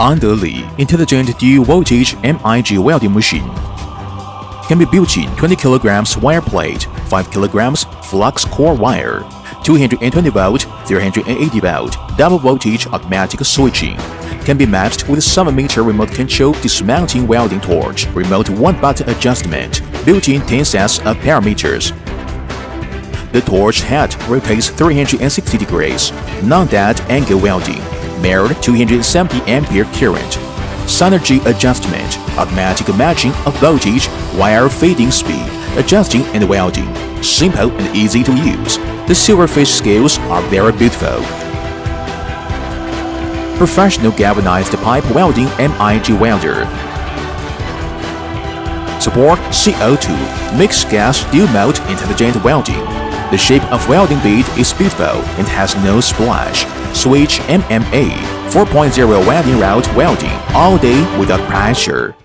ANDELI Intelligent Dual Voltage MIG Welding Machine can be built in 20 kg wire plate, 5 kg flux core wire, 220V, 380V, double voltage automatic switching. Can be matched with 7-meter remote control dismounting welding torch, remote one-button adjustment, built-in 10 sets of parameters. The torch head rotates 360 degrees, non-dead angle welding, mirrored 270 ampere current, synergy adjustment, automatic matching of voltage, wire feeding speed, adjusting and welding. Simple and easy to use. The silverfish scales are very beautiful. Professional galvanized pipe welding MIG welder. Support CO2 mixed gas dual mode intelligent welding. The shape of welding bead is beautiful and has no splash. Switch MMA 4.0 welding route welding all day without pressure.